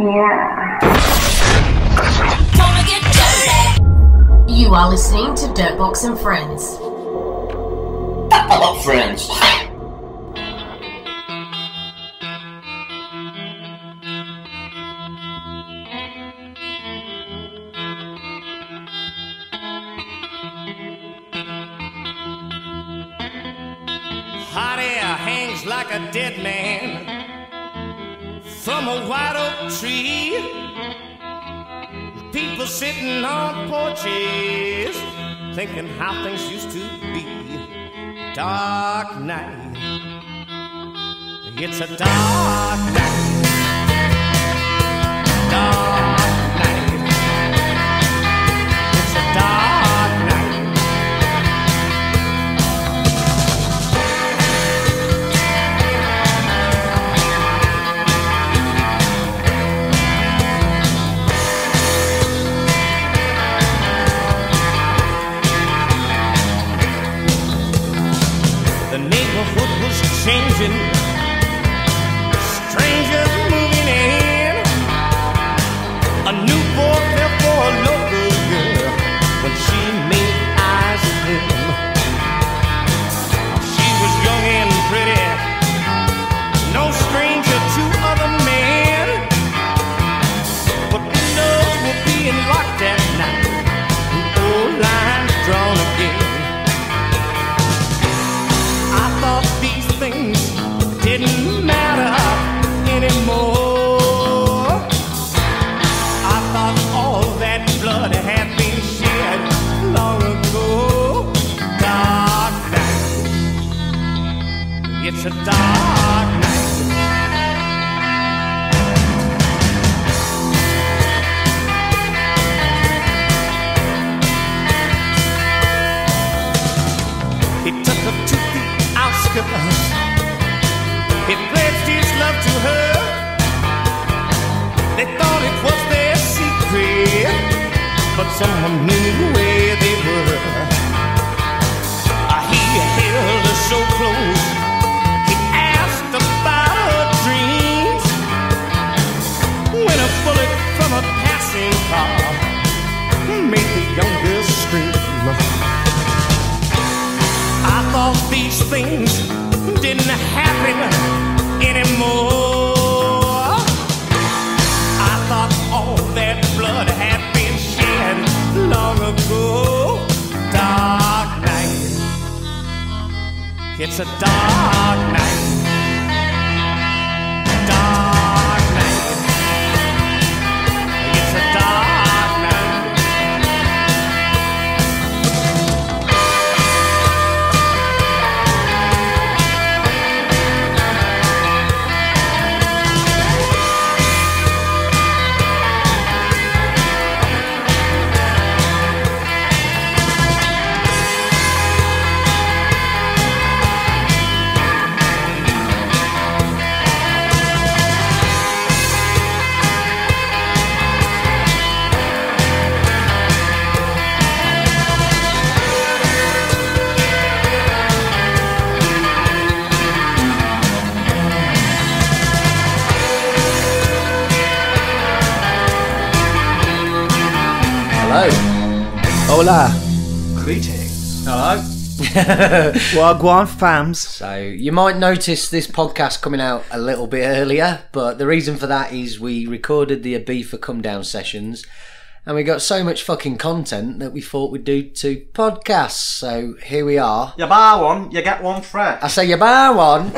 Yeah. You are listening to Dirtbox and Friends. Hello, friends. Hot air hangs like a dead man from a wide oak tree. People sitting on porches thinking how things used to be. Dark night. It's a dark night. Dark night. It's a dark. Changing, strangers moving in. A new boy fell for a local girl when she made eyes at him. She was young and pretty, no stranger to other men. But windows were being locked at night, and old lines drawn again. I thought these things didn't matter anymore. I thought all that blood had been shed long ago. Dark night. It's a dark night. It took her to the outskirts. He pledged his love to her. They thought it was their secret, but someone knew where they were. He held her so close. He asked about her dreams. When a bullet from a passing car made the young girl scream. I thought these things didn't happen anymore. I thought all that blood had been shed long ago. Dark night. It's a dark night. Dark night. It's a dark night. Hola. Greetings. Hello. Wagwan fams. So you might notice this podcast coming out a little bit earlier, but the reason for that is we recorded the Ibiza come down sessions and we got so much fucking content that we thought we'd do two podcasts. So here we are. You buy one, you get one free. I say you buy one.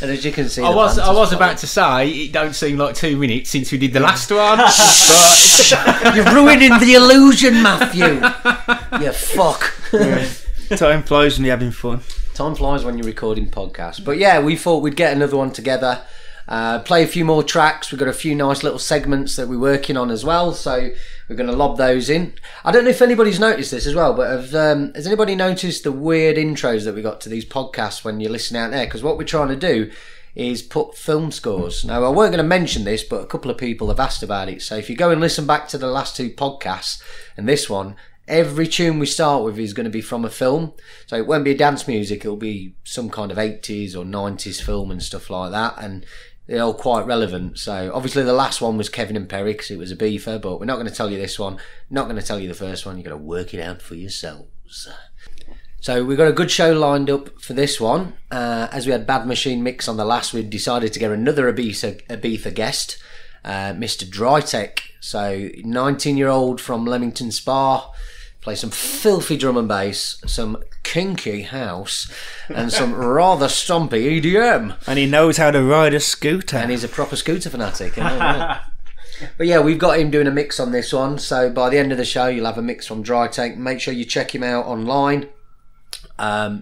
And as you can see, I was about to say it don't seem like 2 minutes since we did the last one. But you're ruining the illusion, Matthew. You fuck. Yeah. Time flies when you're having fun. Time flies when you're recording podcasts. But yeah, we thought we'd get another one together, play a few more tracks. We've got a few nice little segments that we're working on as well, so we're going to lob those in. I don't know if anybody's noticed this as well, but has anybody noticed the weird intros that we got to these podcasts when you're listening out there? Because what we're trying to do is put film scores. Now, I weren't going to mention this, but a couple of people have asked about it. So if you go and listen back to the last two podcasts and this one, every tune we start with is going to be from a film. So it won't be dance music. It'll be some kind of 80s or 90s film and stuff like that. And they're all quite relevant. So obviously the last one was Kevin and Perry because it was a beefer, but we're not going to tell you this one, not going to tell you the first one. You've got to work it out for yourselves. So we've got a good show lined up for this one. As we had Bad Machine mix on the last, we decided to get another Ibiza guest, Mr. Dry Tech. So 19-year-old from Leamington Spa, plays some filthy drum and bass, some kinky house, and some rather stompy EDM. And he knows how to ride a scooter. And he's a proper scooter fanatic. But yeah, we've got him doing a mix on this one. So by the end of the show, you'll have a mix from Dry Tech. Make sure you check him out online.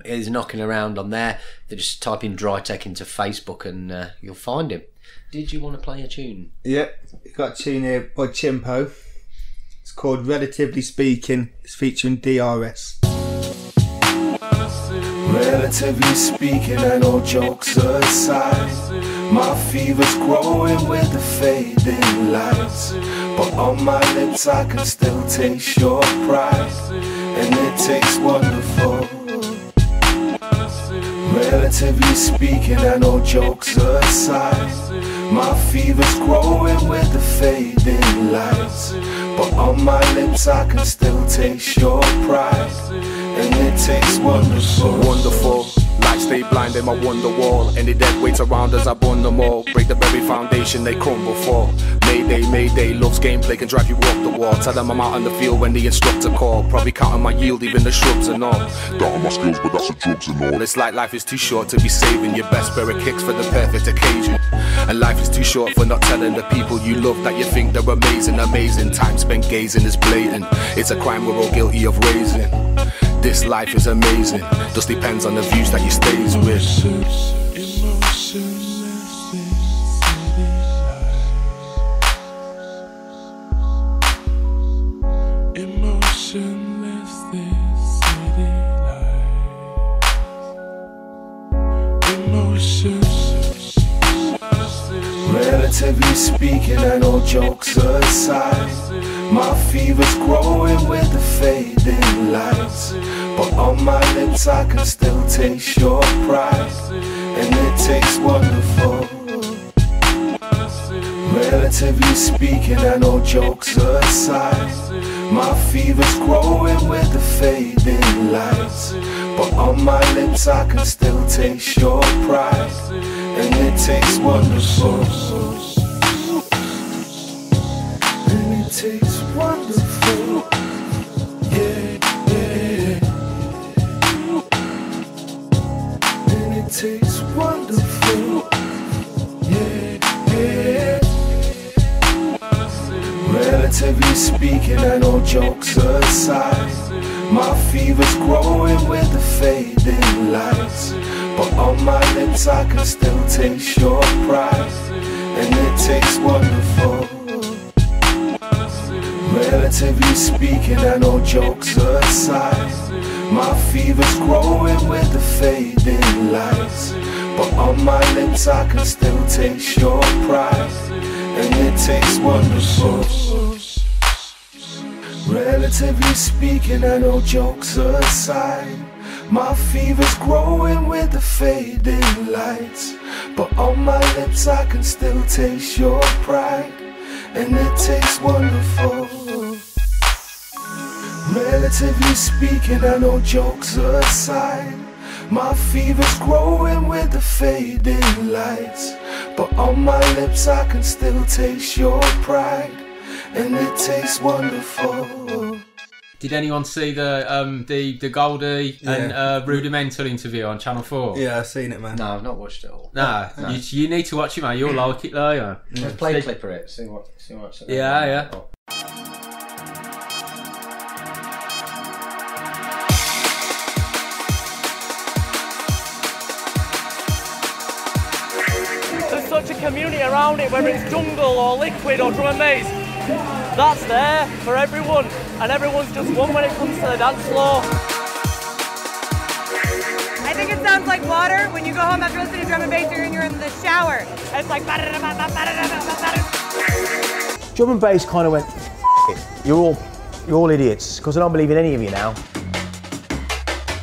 He's knocking around on there. They just type in Dry Tech into Facebook and you'll find him. Did you want to play a tune? Yep, got a tune here by Chimpo. It's called Relatively Speaking. It's featuring DRS. Relatively speaking, and all jokes aside, my fever's growing with the fading lights. But on my lips I can still taste your price, and it tastes wonderful. Relatively speaking, and all jokes aside, my fever's growing with the fading lights. But on my lips I can still taste your price, and it tastes wonderful. Wonderful. Lights stay blind in my wonder wall. Any dead weights around us, I burn them all. Break the very foundation, they crumble, fall. Mayday, mayday, love's gameplay can drive you off the wall. Tell them I'm out on the field when the instructor call. Probably counting my yield, even the shrubs and all. Doubting my skills, but that's the drugs and all. It's like life is too short to be saving your best pair of kicks for the perfect occasion. And life is too short for not telling the people you love that you think they're amazing. Amazing time spent gazing is blatant. It's a crime we're all guilty of raising. This life is amazing, just depends on the views that you stays with. Emotionless, this city life. Emotions. Relatively speaking, and all jokes aside, my fever's growing with the fading lights. But on my lips I can still taste your price, and it tastes wonderful. Relatively speaking, and all jokes aside, my fever's growing with the fading lights. But on my lips I can still taste your price, and it tastes wonderful. It tastes wonderful, yeah, yeah. And it tastes wonderful, yeah, yeah. Relatively speaking, and all jokes aside, my fever's growing with the fading lights. But on my lips I can still taste your price, and it tastes wonderful. Relatively speaking, and all jokes aside, my fever's growing with the fading lights. But on my lips I can still taste your price, and it tastes wonderful. Relatively speaking, and all jokes aside, my fever's growing with the fading lights. But on my lips I can still taste your pride, and it tastes wonderful. Relatively speaking, and all jokes aside, my fever's growing with the fading lights. But on my lips I can still taste your pride, and it tastes wonderful. Did anyone see the Goldie and Rudimental interview on Channel 4? Yeah, I've seen it, man. No, I've not watched it all. No. You need to watch it, man. You'll like it, though. Yeah. Let's play clipper it. See what. Yeah, yeah. There's such a community around it, whether it's jungle or liquid or drum and bass. That's there for everyone, and everyone's just one when it comes to the dance floor. I think it sounds like water. When you go home after listening to drum and bass, you're in the shower. It's like... Drum and bass kind of went, it. You're all idiots, because I don't believe in any of you now.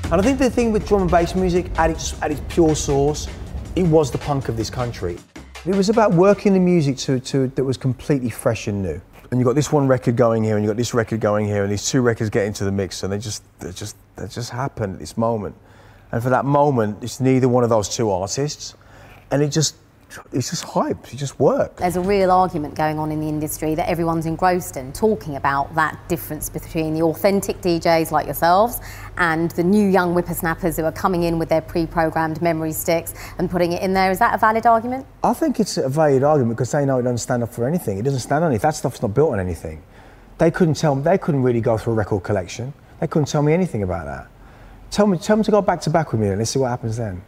And I think the thing with drum and bass music, at its pure source, it was the punk of this country. It was about working the music that was completely fresh and new. And you got this one record going here, and you got this record going here, and these two records get into the mix, and they just happen at this moment. And for that moment, it's neither one of those two artists, and it's just hype. It just works. There's a real argument going on in the industry that everyone's engrossed in, talking about that difference between the authentic DJs like yourselves and the new young whippersnappers who are coming in with their pre-programmed memory sticks and putting it in there. Is that a valid argument? I think it's a valid argument because they know it doesn't stand up for anything. It doesn't stand on anything. That stuff's not built on anything. They couldn't tell me. They couldn't really go through a record collection. They couldn't tell me anything about that. Tell them to go back to back with me and let's see what happens then.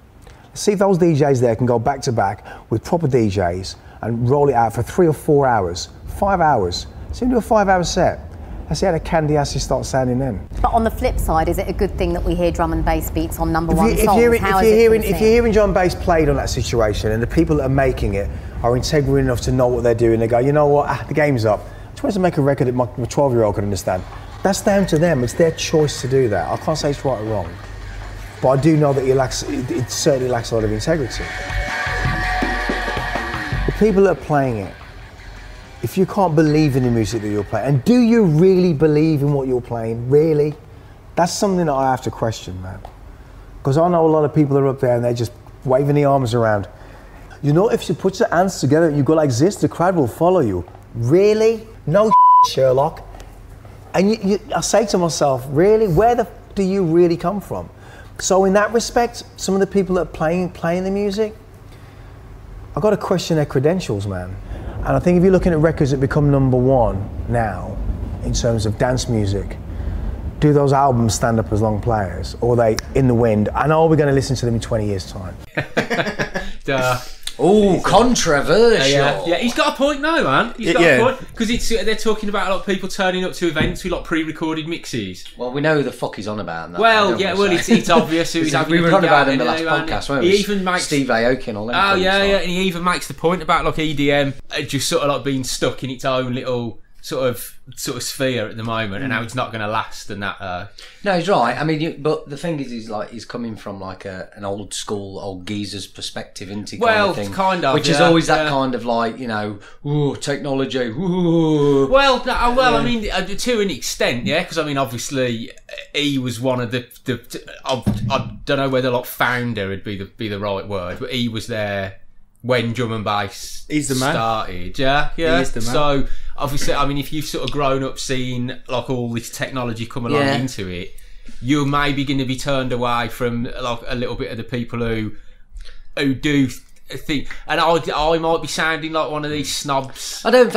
See if those DJs there can go back to back with proper DJs and roll it out for 3 or 4 hours, 5 hours. So you do a 5 hour set. I see how the candy asses start sounding then. But on the flip side, is it a good thing that we hear drum and bass beats on number one songs? If you're hearing drum and bass played on that situation and the people that are making it are integral enough to know what they're doing, they go, you know what, the game's up. I just wanted to make a record that my 12-year-old can understand. That's down to them, it's their choice to do that. I can't say it's right or wrong. But I do know that it certainly lacks a lot of integrity. The people that are playing it, if you can't believe in the music that you're playing, and do you really believe in what you're playing, really? That's something that I have to question, man. Because I know a lot of people are up there and they're just waving the arms around. You know, if you put your hands together and you go like this, the crowd will follow you. Really? No Sherlock. And I say to myself, really? Where the do you really come from? So in that respect, some of the people that are playing the music, I've got to question their credentials, man. And I think if you're looking at records that become number one now, in terms of dance music, do those albums stand up as long players? Or are they in the wind? And are we going to listen to them in 20 years' time? Duh. Oh, controversial. Yeah, he's got a point now, man. He's got a point. Because they're talking about a lot of people turning up to events with like pre-recorded mixes. Well, we know who the fuck he's on about. It's obvious who he's having. We were on about him in the last podcast, weren't we? Even makes Steve Aoki and all that. Oh, yeah, yeah. And he even makes the point about like EDM just sort of like being stuck in its own little sort of sphere at the moment, and how it's not going to last and that. No, he's right. I mean, but the thing is, he's coming from like an old school, old geezer's perspective into kind of thing, which is always that kind of like, you know, ooh, technology. Ooh. Well, I mean, to an extent, yeah, because I mean, obviously, he was one of I don't know whether like founder would be the right word, but he was there when drum and bass started. Yeah, yeah. He is the man. So obviously, I mean, if you've sort of grown up seeing like all this technology come along into it, you're maybe going to be turned away from like a little bit of the people who do think. And I might be sounding like one of these snobs. I don't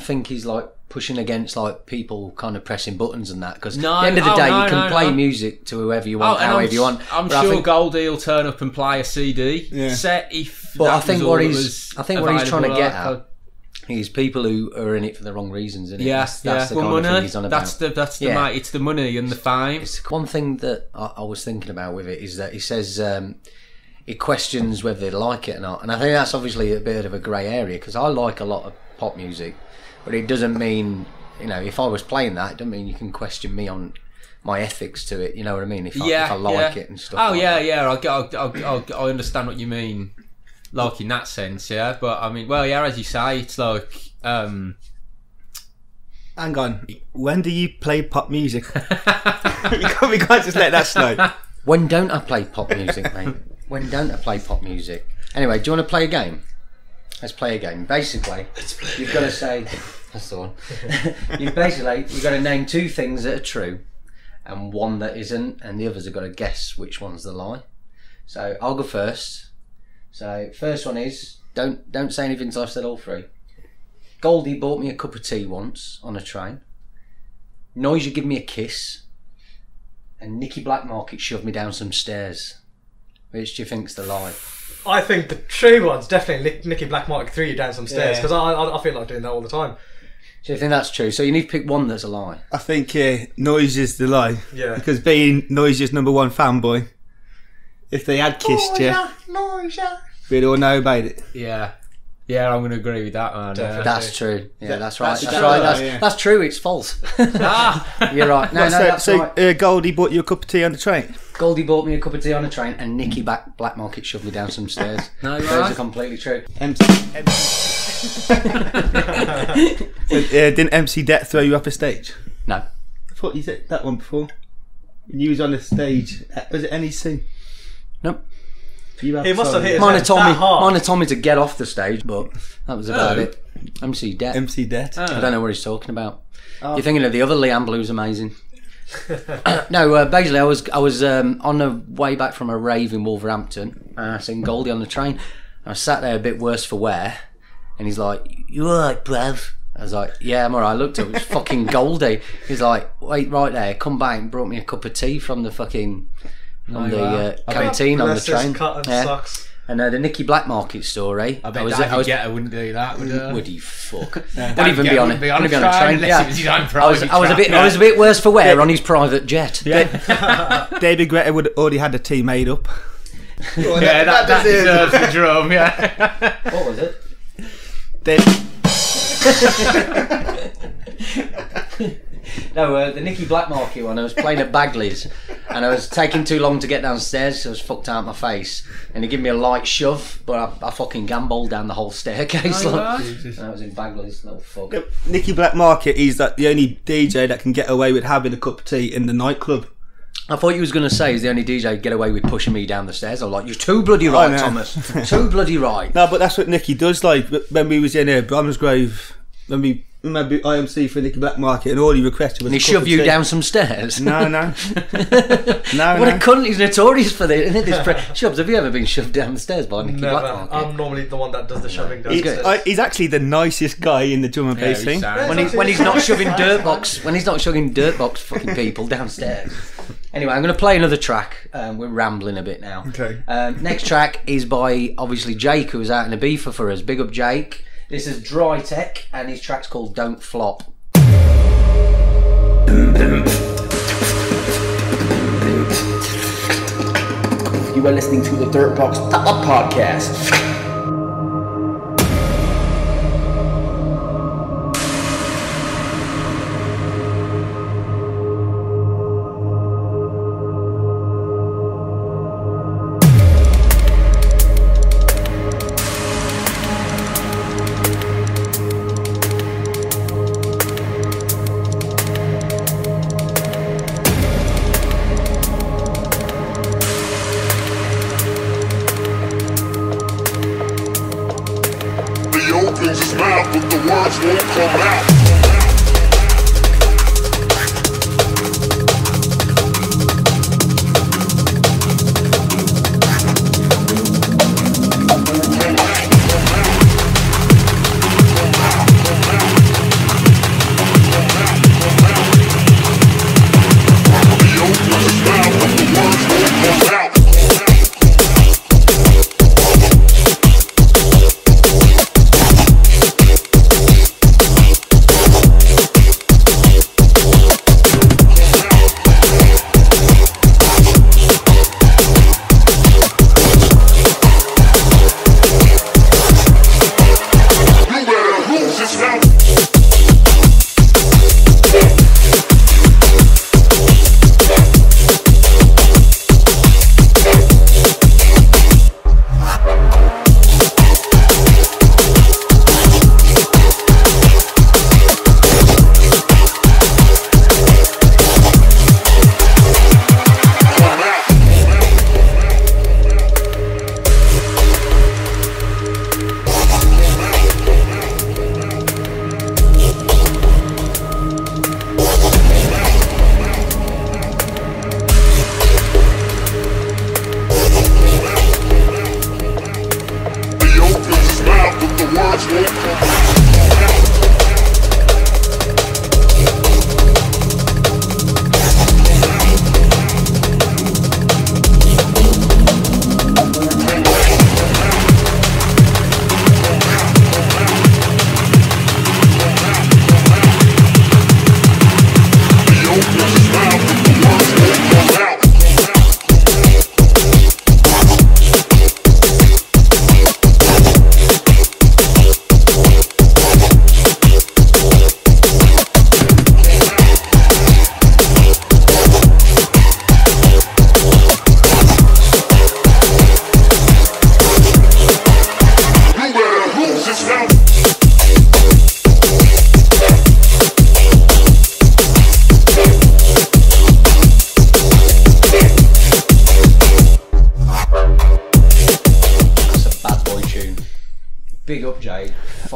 think he's like pushing against like people kind of pressing buttons and that, because at the end of the day, you can play music to whoever you want, however you want. I'm sure Goldie will turn up and play a CD set if. But I think what he's trying to get at is people who are in it for the wrong reasons, isn't it? Yes, that's the kind of thing he's on about. It's the money and the fame. It's one thing that I was thinking about with it is that he says he questions whether they like it or not, and I think that's obviously a bit of a grey area, because I like a lot of pop music, but it doesn't mean, you know, if I was playing that, it doesn't mean you can question me on my ethics to it. You know what I mean? If I like it and stuff. I understand what you mean. Like in that sense, yeah. But I mean, well, yeah, as you say, it's like. Hang on. When do you play pop music? we can't just let that slide. When don't I play pop music, mate? When don't I play pop music? Anyway, do you want to play a game? Let's play a game. Basically, you've got to say. That's the one. You've got to name two things that are true, and one that isn't, and the others have got to guess which one's the lie. So I'll go first. So first one is, don't say anything till I've said all three. Goldie bought me a cup of tea once on a train. Noisia give me a kiss. And Nicky Blackmarket shoved me down some stairs. Which do you think's the lie? I think the true one's definitely Nicky Blackmarket threw you down some stairs, because I feel like doing that all the time. So you think that's true? So you need to pick one that's a lie. I think Noisia's the lie. Yeah. Because being Noisia's #1 fanboy, if they had kissed Noisia, we'd all know about it. Yeah. Yeah, I'm going to agree with that, man. Definitely. That's true. Yeah, that's right. That's right. That's true. It's false. You're right. No, that's right. So Goldie bought you a cup of tea on the train? Goldie bought me a cup of tea on a train, and Nicky Blackmarket shoved me down some stairs. No, those are completely true. Didn't MC Det throw you up a stage? No. I thought you said that one before. When you was on the stage, was it NEC? Nope. He must have hit us that Tommy to get off the stage, but that was about it. MC Det. MC Det. I don't know what he's talking about. You're thinking of the other Liam Blues Amazing. No, basically I was on the way back from a rave in Wolverhampton, and I seen Goldie on the train. I sat there a bit worse for wear, and he's like, "You alright, bruv?" I was like, "Yeah, I'm alright." I looked up, it was fucking Goldie. He's like, "Wait right there, come back," and brought me a cup of tea from the fucking canteen on the train. And the Nicky Blackmarket story. I bet David Guetta wouldn't do that, would he? Would he fuck? Yeah, wouldn't even be on it. Wouldn't be on a train. Yeah. I was a bit worse for wear on his private jet. Yeah. David Guetta would already had a tea made up. Well, yeah, that deserves the drum. Yeah. What was it? No, the Nicky Blackmarket one. I was playing at Bagley's, and I was taking too long to get downstairs, so I was fucked out my face. And he gave me a light shove, but I fucking gambled down the whole staircase. And I was in Bagley's, little fuck. Yeah, Nicky Blackmarket is like the only DJ that can get away with having a cup of tea in the nightclub. I thought you was going to say he's the only DJ get away with pushing me down the stairs. I'm like, you're too bloody right, Thomas. Too bloody right. No, but that's what Nicky does. Like when we was in Bromsgrove, when we. Maybe IMC for Nicky Blackmarket, and all he requested was. And he shoved you down some stairs? No. What a cunt, he's notorious for this. Shubs, have you ever been shoved down the stairs by Nicky Blackmarket? I'm normally the one that does the shoving down the stairs. He's actually the nicest guy in the drum and bass thing. When he's not shoving Dirtbox fucking people downstairs. Anyway, I'm going to play another track. We're rambling a bit now. Okay. Next track is by, obviously, Jake, who was out in Ibiza for us. Big up, Jake. This is Dry Tech, and his track's called Don't Flop. You are listening to the Dirtbox Podcast.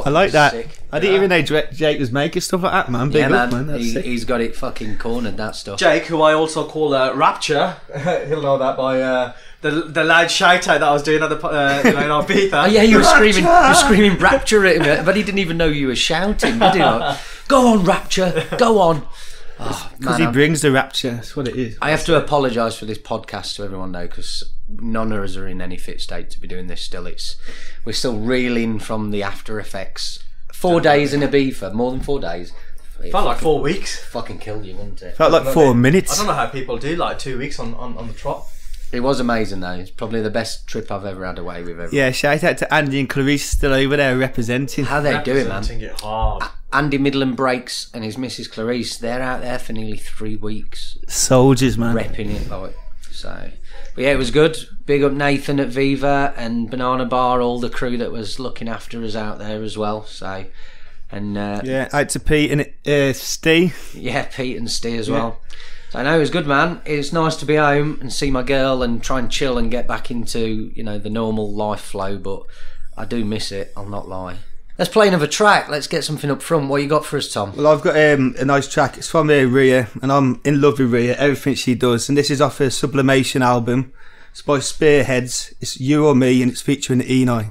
I like that. Sick. I didn't even know Jake was making stuff like that, man. Big up, man. That's sick. He's got it fucking cornered, that stuff. Jake, who I also call Rapture, he'll know that by the loud shout out that I was doing at the in Ibiza. Oh yeah, you were screaming, Rapture at him, but he didn't even know you were shouting. Did he? Like, go on, Rapture, go on. Because he brings the rapture. That's what it is. I have to apologise for this podcast to everyone now, because none of us are in any fit state to be doing this still. We're still reeling from the after effects. 4 days in Ibiza, more than 4 days. It felt like 4 weeks. Fucking killed you, wouldn't it? Felt like 4 minutes. I don't know how people do like 2 weeks on the trot. It was amazing though. It's probably the best trip I've ever had away with everyone. Yeah, shout out to Andy and Clarice, still over there representing. How they doing, man? It hard. Andy Midland Breaks and his Mrs. Clarice, they're out there for nearly 3 weeks. Soldiers, man. Repping it like so. But yeah, it was good. Big up Nathan at Viva and Banana Bar, all the crew that was looking after us out there as well. So, and yeah, out to Pete and Steve. Yeah, Pete and Steve as well. So I know it was good, man. It's nice to be home and see my girl and try and chill and get back into, you know, the normal life flow, but I do miss it, I'll not lie. Let's play another track. Let's get something up front. What you got for us, Tom? Well, I've got a nice track. It's from Rhea, and I'm in love with Rhea, everything she does, and this is off her Sublimation album. It's by Spearheads. It's You or Me, and it's featuring Eni.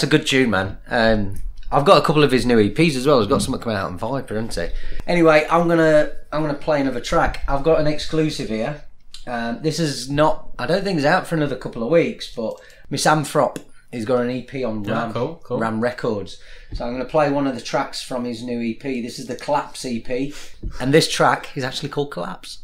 that's a good tune, man. I've got a couple of his new EPs as well. He's got something coming out on Viper, hasn't he? Anyway, I'm gonna play another track. I've got an exclusive here. This is not, I don't think it's out for another couple of weeks, but Miss Amthrop has got an EP on Ram, cool. Ram Records. So I'm gonna play one of the tracks from his new EP. This is the Collapse EP, and this track is actually called Collapse.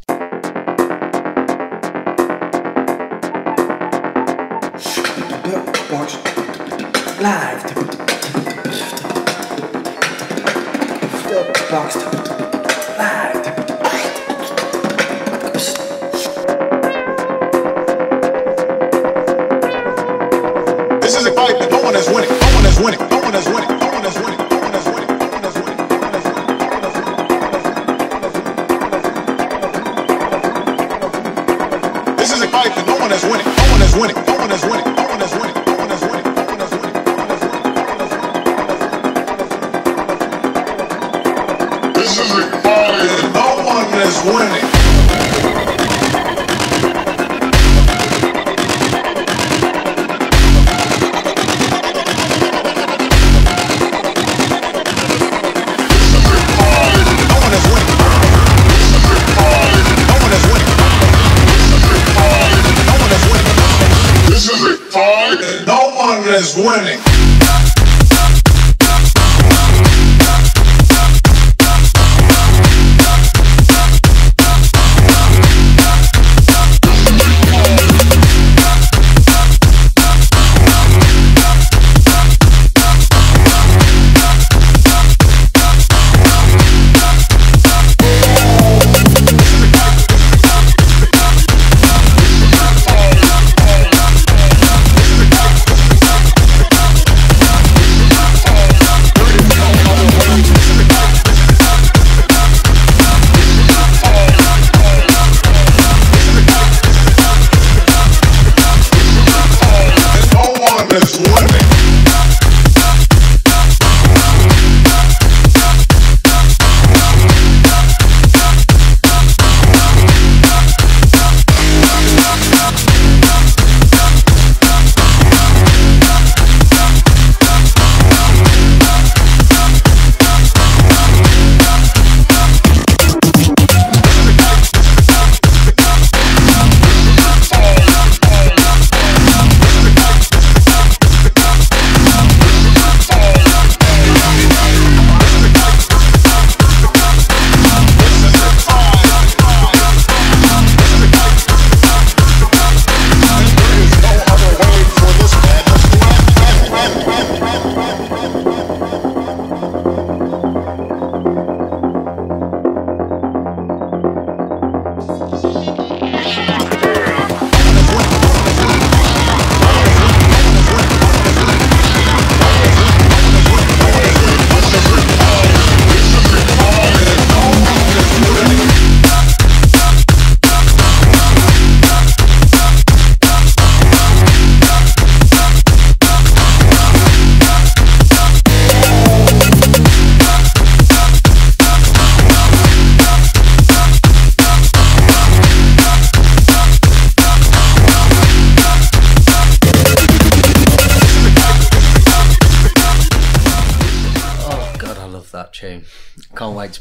This is a fight that no one has winning. No one has winning. No one has winning. No one has winning. No one has winning. No one has winning. No one has winning. No one has winning. This is a fight that no one has winning. No one has winning. No one has winning. No one has winning. No one has winning. Is winning. This is a fight and no one is winning.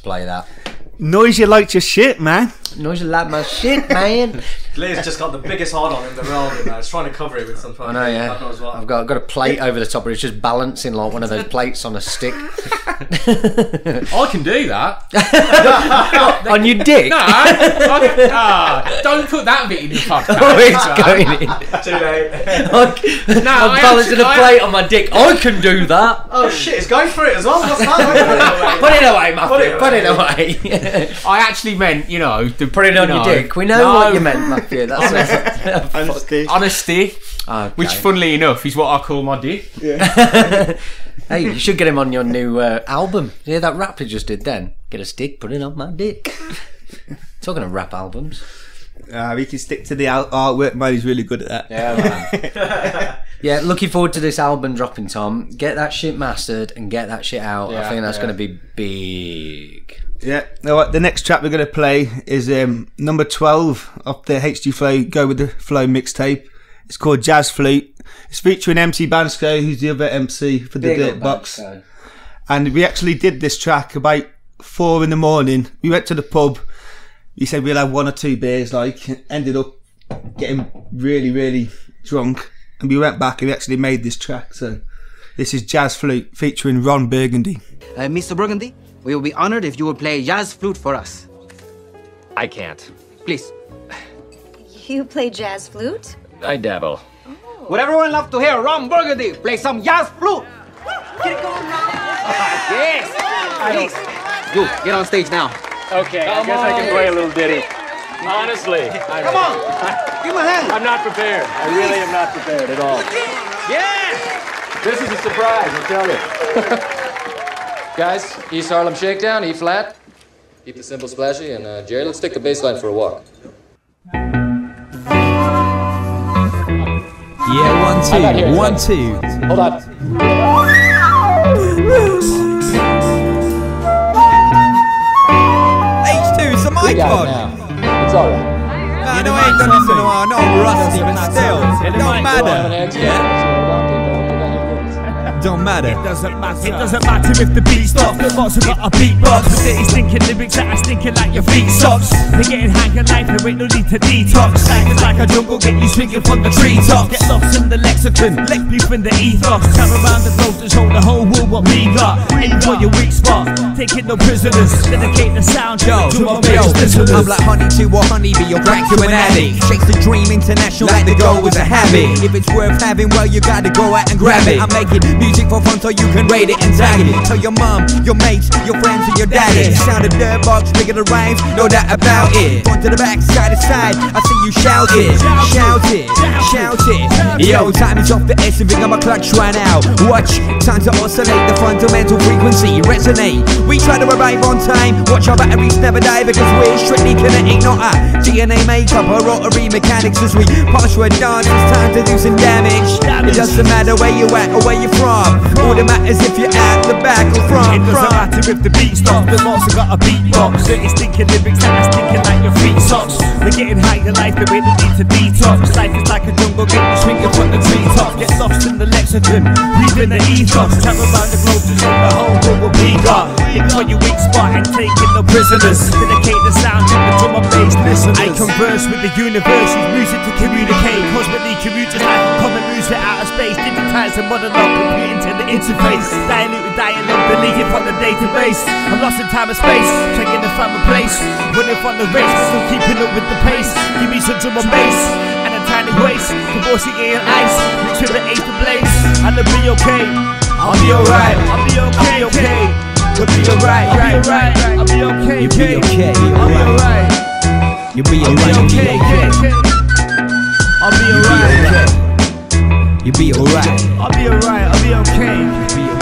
Play that. Noisia liked your shit, man. Noisia liked my shit, man. Leah's just got the biggest hard on in the room, man. It's trying to cover it with some. I know, yeah. Well. I've got a plate over the top, but it's just balancing like one of those plates on a stick. I can do that. On your dick? No. Don't put that bit in your podcast. Oh, it's going in. Too late. No, I'm balancing a plate on my dick. I can do that. Oh shit, it's going for it as well. What's that? Put it away, Matthew. Put it away. I actually meant, you know, to put it on your dick. We know what you meant, Matthew. That's honesty. Honesty. Okay. Which, funnily enough, is what I call my dick. Yeah. Hey, you should get him on your new album. You hear that rap he just did then? Get a stick, put it on my dick. Talking of rap albums. We can stick to the artwork, mate. He's really good at that. Yeah, man. Yeah, looking forward to this album dropping, Tom. Get that shit mastered and get that shit out. Yeah, I think that's going to be big. Yeah. All right, the next track we're going to play is number 12 off the HD Flow Go With The Flow mixtape. It's called Jazz Flute. It's featuring MC Bansko, who's the other MC for the Dirtbox. And we actually did this track about 4 in the morning. We went to the pub. He said we'll have 1 or 2 beers, like, and ended up getting really, really drunk. And we went back and we actually made this track. So this is Jazz Flute featuring Ron Burgundy. Mr. Burgundy, we will be honoured if you will play Jazz Flute for us. I can't. Please. You play Jazz Flute? I dabble. Oh. Would everyone love to hear Ron Burgundy play some Jazz Flute? Get it going, Ron! Yes! Please! You, get on stage now. Okay, I guess I can play a little ditty. Honestly. Come on! Give him a hand! I'm not prepared. I really am not prepared at all. Yes! This is a surprise, I tell you. Guys, East Harlem Shakedown, E flat. Keep the cymbals splashy, and Jerry, let's take the bass line for a walk. Yeah, 1, 2, 1, 2. Hold on. H2, it's a microphone. It's alright. You know, I ain't done this in a while, no rusty, but still. It don't matter. Yeah. Don't matter. It doesn't matter. It doesn't matter if the beat stops. The bots have got a beatbox. The city's thinking lyrics that are stinking like your feet stops. They're getting hang and life, there ain't no need to detox. Life is like a jungle, get you swinging from the treetops. Get lost in the lexicon, leg beef in the ethos. Travel around the globe to show the whole world what we got. Aim for your weak spot, taking no prisoners. Dedicate the sound to our real listeners. I'm like honey to a honeybee, you're back to an addict. Shakes the dream international like the goal is a habit. If it's worth having, well you gotta go out and grab it. I'm making music for fun so you can rate it and tag it. Tell your mum, your mates, your friends and your daddy. Sound of Dirtbox, bigger the rhymes, no doubt about it. Going to the back, side to side, I see you shout it. Shout it, shout it. Yo, time is off the S and on my clutch right now. Watch, time to oscillate the fundamental frequency, resonate. We try to arrive on time, watch our batteries never die. Because we're strictly kinetic, not our DNA makeup or rotary mechanics. As we pass our dance, it's time to do some damage. It doesn't matter where you at or where you're from. All that matters if you're at the back or front. It doesn't matter if the beat stops, the boss have got a beatbox. It's thinking lyrics that are stinking like your feet socks. They're getting high in life, they really need to detox. Life is like a jungle, get you swinging from the treetops. Get lost in the lexicon, leave in the ethos. Travel around the globe to show the whole world what we got. Hit on your weak spot and taking the prisoners. Dedicate the sound to the drum and bass listeners. I converse with the universe, use music to communicate. Cosmically commuters like common moves to outer space. Digitize and monologue, computing to the interface. Diluted dialogue, deleted from the database. I'm lost in time and space, checking the family place. Running from the race, still keeping up with the pace. Give me some drum and bass. Tiny waist, divorcing air and ice. Make sure the eighth of place. I'll be okay. I'll be alright. I'll be okay. I'll be okay. You'll be alright. I'll be okay. You'll be okay. I'll be alright. You'll be alright. I'll be okay. I'll be alright. You'll be alright. I'll be alright. I'll be okay. You'll be okay.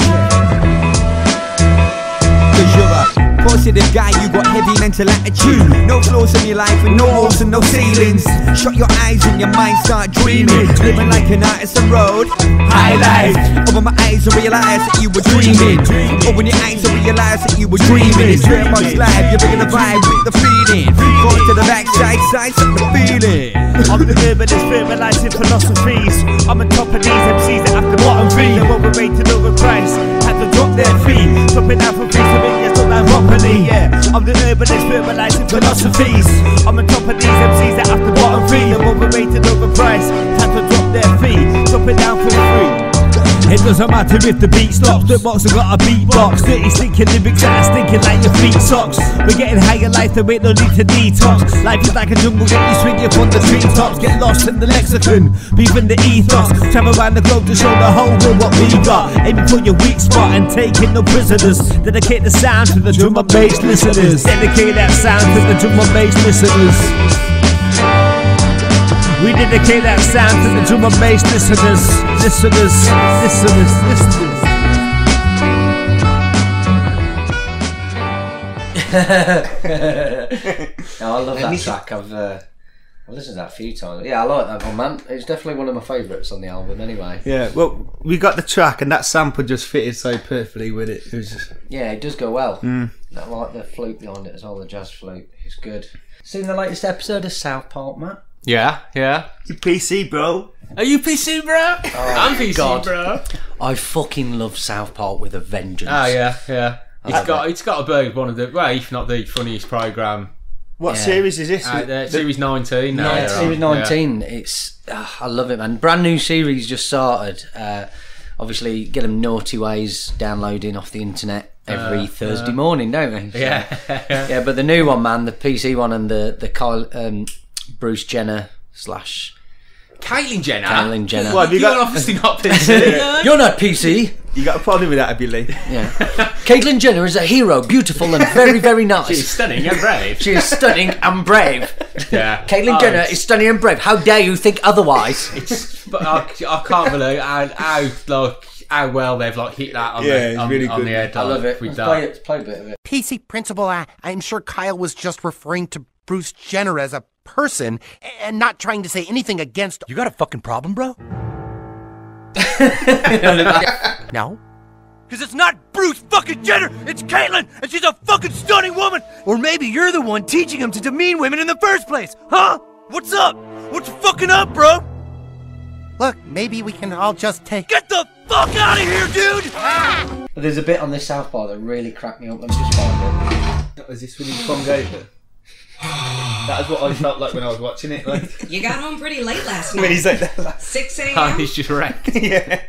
'Cause you're a positive guy, you got heavy mental attitude. No flaws in your life with no walls and no ceilings. Shut your eyes and your mind start dreaming. Living like an artist on road, high life. Open my eyes and realise that you were dreaming. Open your eyes and realise that you were dreaming. It's very much live, you're bringing the vibe with the feeling. Go to the backside, sides of the feeling. I'm the urbanist, fertilizing philosophies. I'm on top of these MCs that have the bottom feet. They're overrated, overpriced, had to drop their feet. Something out for free to make us look like rock. Yeah, I'm the urbanist, verbalizing philosophies. I'm on top of these MCs that have the bottom three. I'm overrated, overpriced, time to drop their feet. Drop it down for free. It doesn't matter if the beat stops. The box have got a beatbox. Dirty stinking lyrics that are stinking like your feet socks. We're getting higher life, there ain't no need to detox. Life is like a jungle, get you swinging from the treetops. Get lost in the lexicon, beefing the ethos. Travel around the globe to show the whole world what we got. Aiming for your weak spot and taking no prisoners. Dedicate the sound to the drum and bass listeners. Dedicate that sound to the drum and bass listeners. We dedicate that sound to the drum and bass listeners. Listeners, listeners, listeners. No, I love that track. I've listened to that a few times. Yeah, I like that one, man. It's definitely one of my favourites on the album anyway. Yeah, well, we got the track and that sample just fitted so perfectly with it. It was just... Yeah, it does go well. I like the flute behind it as well, the jazz flute. It's good. Seen the latest episode of South Park, Matt? Yeah, yeah. Your PC, bro. Are you pissing, bro? Oh, I'm pissing, God. Bro. I fucking love South Park with a vengeance. Oh, yeah, yeah. It's got to be one of the, well, if not the funniest programme. What series is this? Series 19. No, yeah, series 19. Yeah. It's I love it, man. Brand new series just started. Obviously, get them naughty ways downloading off the internet every Thursday morning, don't they? Yeah. Yeah, but the new one, man, the PC one, and the Kyle, Bruce Jenner / Caitlyn Jenner. Caitlyn Jenner. Well, you're obviously not PC. You're not PC. You got a problem with that, I believe. Yeah. Caitlyn Jenner is a hero, beautiful and very, very nice. She's stunning and brave. She is stunning and brave. Yeah. Caitlyn Jenner is stunning and brave. How dare you think otherwise? I can't believe how well they've hit that on the head. I love it. Play a bit of it. PC Principal, I'm sure Kyle was just referring to Bruce Jenner as a person and not trying to say anything against. You got a fucking problem, bro? No? Because it's not Bruce fucking Jenner, it's Caitlyn, and she's a fucking stunning woman! Or maybe you're the one teaching him to demean women in the first place, huh? What's up? What's fucking up, bro? Look, maybe we can all just get the fuck out of here, dude! Ah! There's a bit on this South Park that really cracked me up, let me just find it. Is this when you come over? That is what I felt like when I was watching it. Like. You got home pretty late last night. When he's like that, like 6 a.m. Oh, he's just wrecked. Yeah.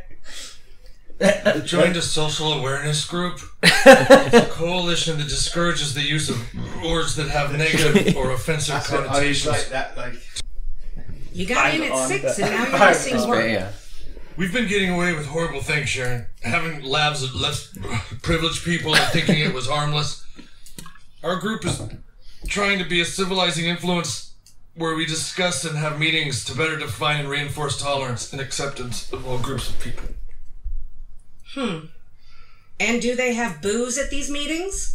Joined a social awareness group. It's a coalition that discourages the use of words that have negative or offensive connotations. Like that, like. You got in at 6 and now you're missing work. Yeah. We've been getting away with horrible things, Sharon. Having labs of less privileged people and thinking it was harmless. Our group is trying to be a civilizing influence where we discuss and have meetings to better define and reinforce tolerance and acceptance of all groups of people. Hmm. And do they have booze at these meetings?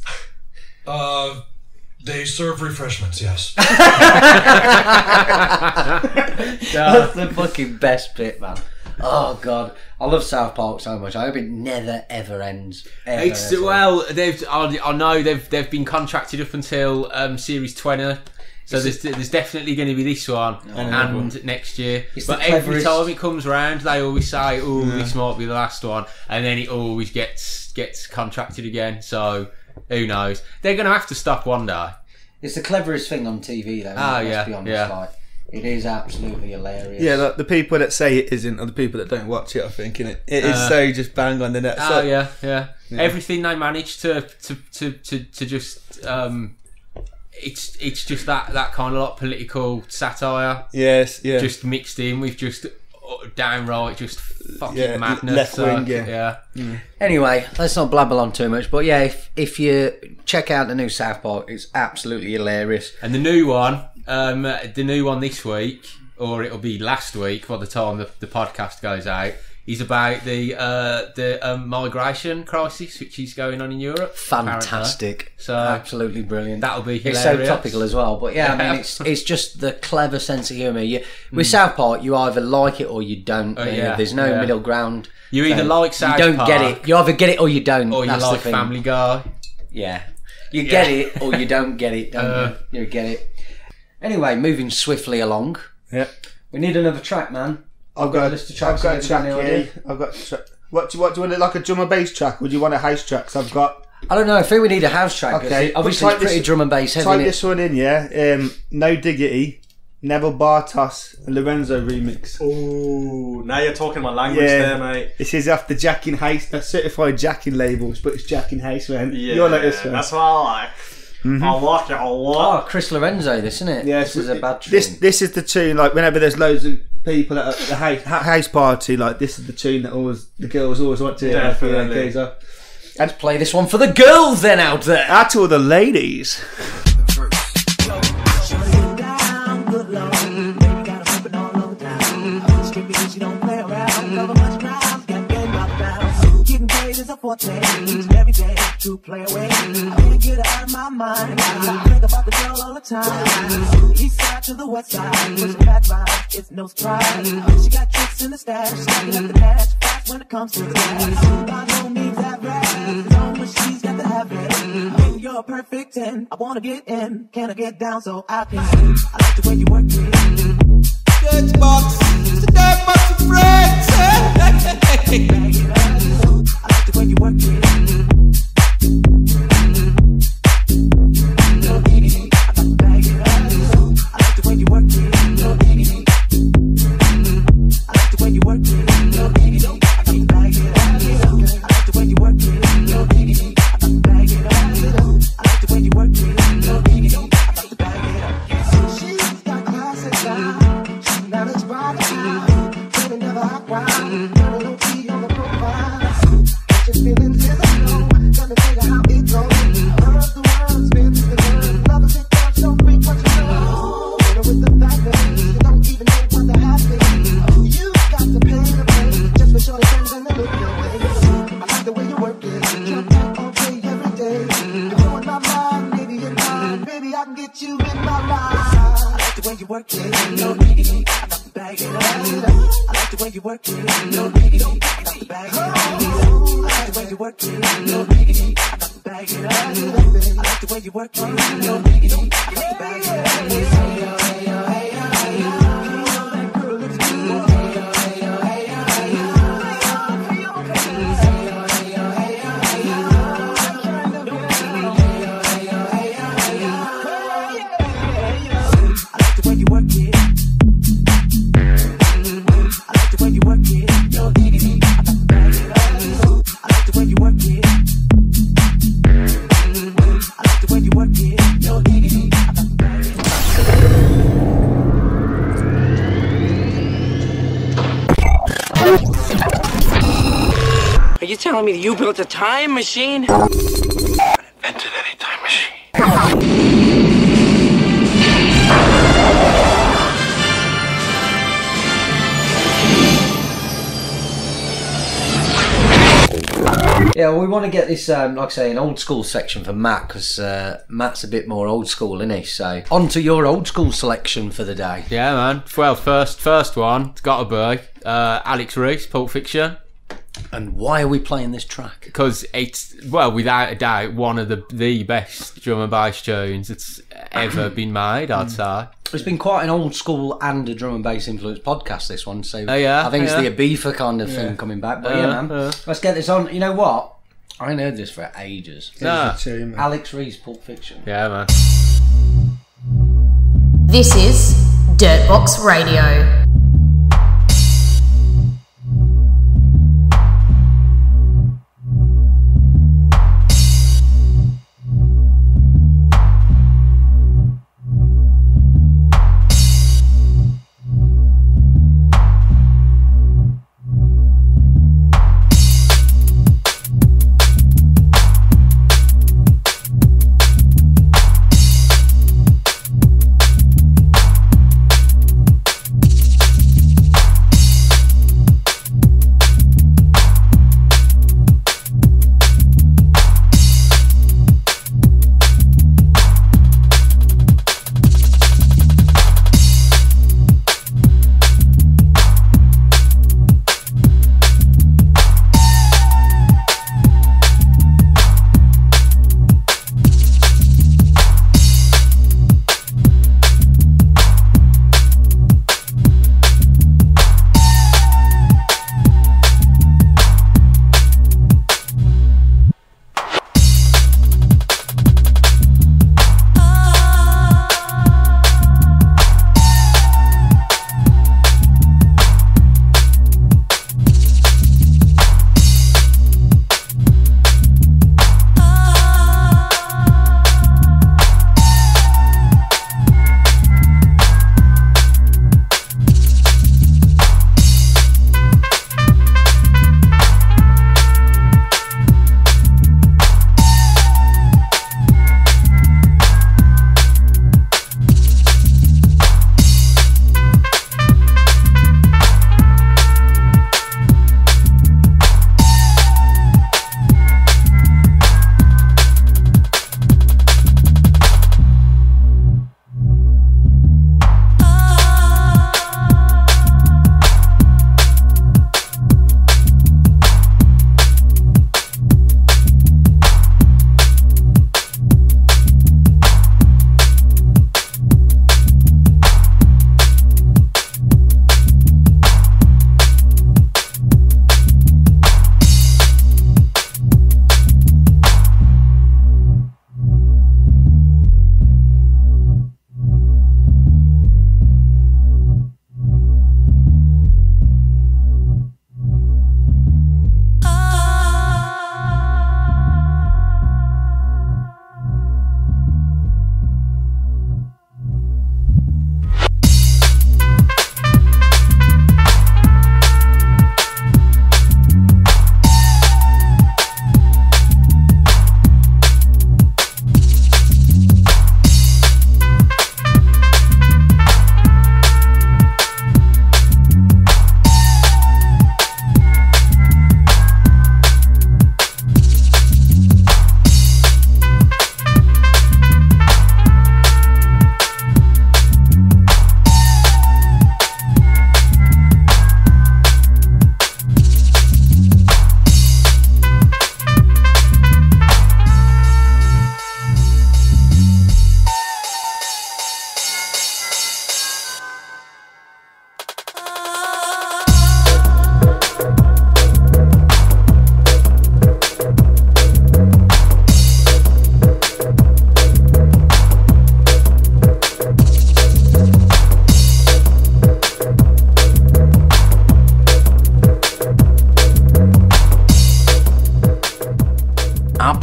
They serve refreshments, yes. That's the fucking best bit, man. Oh God, I love South Park so much. I hope it never ever ends. Well, I know they've been contracted up until series 20, so there's definitely going to be this one and next year. But every time it comes round, they always say, "Oh, this might be the last one," and then it always gets contracted again. So who knows? They're going to have to stop one day. It's the cleverest thing on TV, though. Oh yeah, let's be honest, it is absolutely hilarious. Yeah, look, the people that say it isn't are the people that don't watch it, I think, innit? It is so just bang on the net. Oh, yeah. Everything they manage to just... it's just that kind of political satire. Yes, yeah. Just mixed in with just downright just fucking madness. Left wing, Anyway, let's not blabber on too much, but yeah, if you check out the new South Park, it's absolutely hilarious. And the new one... the new one this week, or it'll be last week by the time the podcast goes out, is about the migration crisis which is going on in Europe. Fantastic. So absolutely brilliant. That'll be hilarious. It's so topical as well, but yeah, I mean it's just the clever sense of humour. With South Park, you either like it or you don't. There's no middle ground. You either like South Park, you don't get it. You either get it or you don't. Or you like Family Guy. Yeah. You get it or you don't get it. You get it. Anyway, moving swiftly along. Yeah. We need another track, man. I've got a list of tracks. I've got a track here. What do you want? Like a drum and bass track? Or do you want a house track? I don't know. I think we need a house track. Okay. Obviously, it's pretty drum and bass heavy. Type this one in, yeah. No Diggity, Neville Bartos, and Lorenzo remix. Oh, now you're talking my language there, mate. This is off the Jack in House. That's certified Jack in labels, but it's Jack in House, man. Yeah, you'll like this one. That's what I like. Mm-hmm. I like it a lot. Oh, Chris Lorenzo, this isn't it? Yeah, this is a bad tune. This is the tune. Like whenever there's loads of people at the house party, like this is the tune that the girls always want to hear. Definitely. Let's play this one for the girls then out there. That's all the ladies. Every day to play away. I can't get out of my mind. I think about the girl all the time. East side to the west side. When she bad vibes, it's no surprise. She got tricks in the stash. She got the dash fast when it comes to the gas. I don't need that rap. Don't wish she's got to have it. You're a perfect 10. I wanna get in. Can I get down so I can? I like the way you work it. Dirtbox. Mr. Dirtbox and Friends. I like the way you work it. I like to bag it up. I like the way you work it. I like the way you work it. I like to bag it up. I like the way you work it. I like to bag it up. I like the way you work it. You built a time machine? I invented any time machine. Yeah, we want to get this, like I say, an old school section for Matt, because Matt's a bit more old school, isn't he? So, on to your old school selection for the day. Yeah, man. Well, first one, it's got to be Alex Reese, Pulp Fiction. And why are we playing this track? Because it's, well, without a doubt, one of the best drum and bass tunes that's ever been made, I'd say. It's been quite an old school and a drum and bass influenced podcast, this one, so yeah, I think it's the Ibiza kind of thing coming back. But yeah, man, let's get this on. You know what? I ain't heard this for ages. No. Too, Alex Reese, Pulp Fiction. Yeah, man. This is Dirtbox Radio.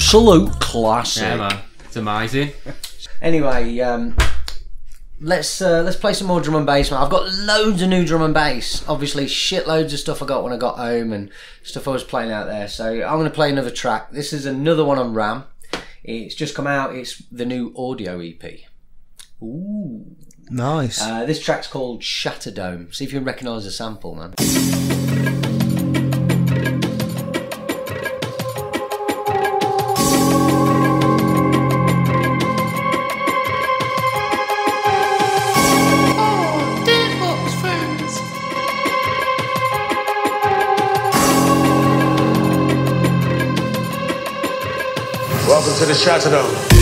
absolute classic. Yeah, man. It's amazing. Anyway, let's play some more drum and bass, man. I've got loads of new drum and bass. Obviously, shitloads of stuff I got when I got home and stuff I was playing out there. So I'm going to play another track. This is another one on Ram. It's just come out. It's the new audio EP. Ooh. Nice. This track's called Shatterdome. See if you can recognise the sample, man. Welcome to the Shatterdome.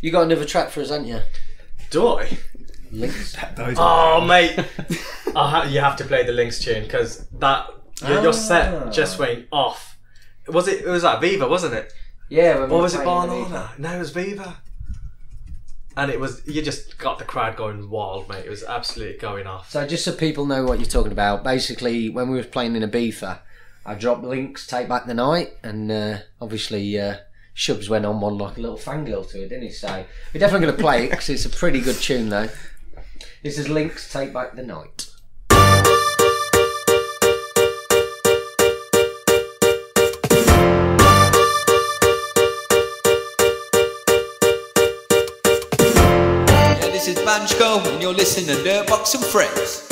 You got another track for us, haven't you? Do I? Lynx. Oh, mate. You have to play the Lynx tune because that your set just went off. Was it? It was that Viva, wasn't it? Yeah. When we or was it Barnana? No, it was Viva. And it was you just got the crowd going wild, mate. It was absolutely going off. So just so people know what you're talking about, basically when we were playing in Ibiza, I dropped Lynx, Take Back the Night, and obviously. Shubs went on one like a little fangirl to it, didn't he? So we're definitely going to play it because it's a pretty good tune, though. This is Lynx, Take Back the Night. Yeah, this this is Banjco and you're listening to Dirtbox and Friends.